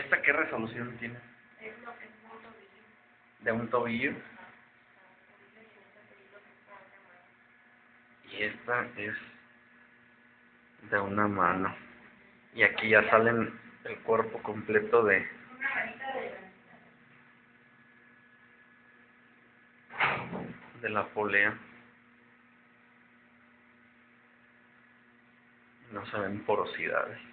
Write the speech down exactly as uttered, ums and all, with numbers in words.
¿Esta qué resolución tiene? Es lo que es un tobillo. ¿De un tobillo? Y esta es de una mano. Y aquí ya salen el cuerpo completo de... Una manita de... de la polea. No se ven porosidades.